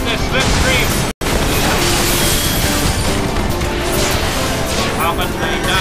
in this slipstream. Probably not.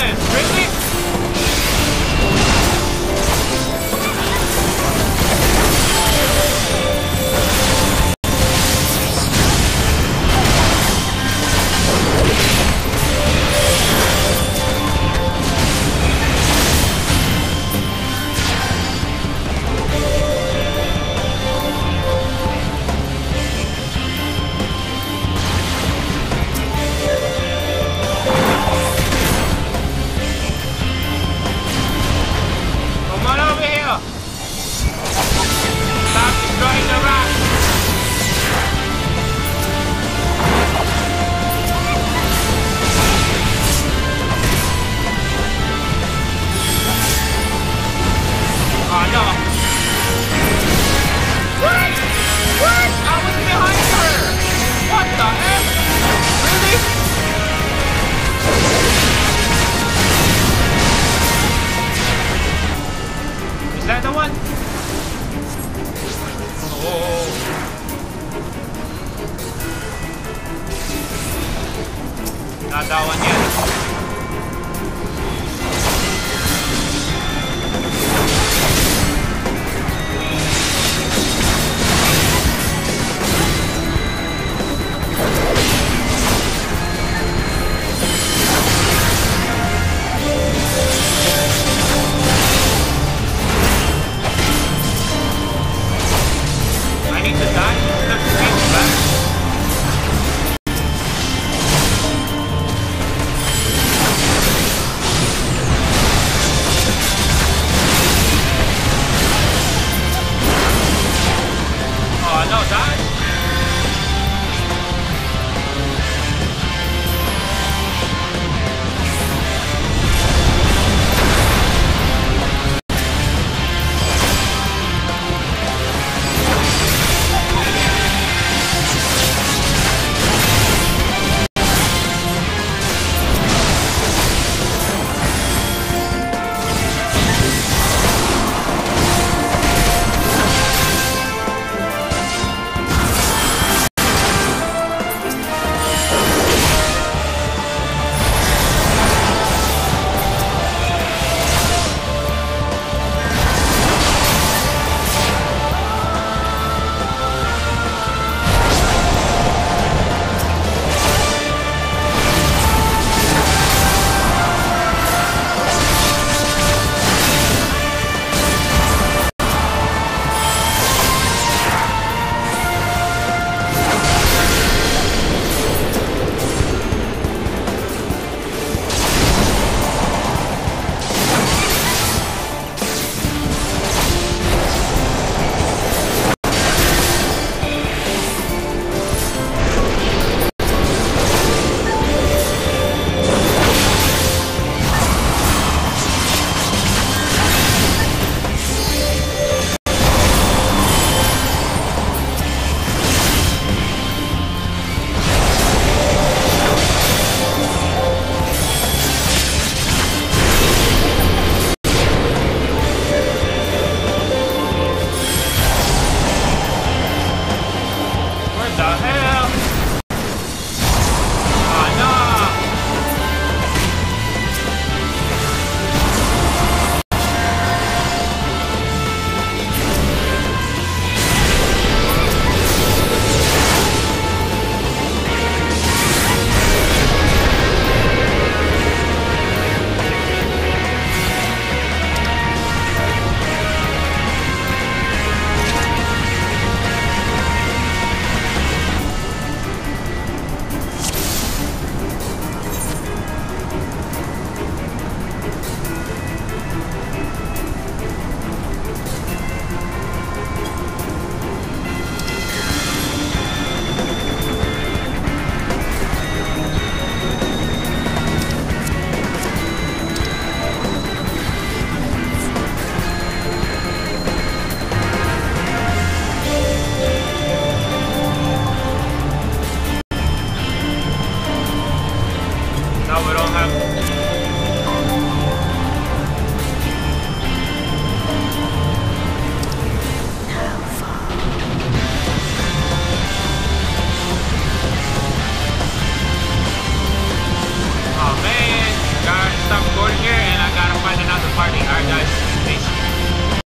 President!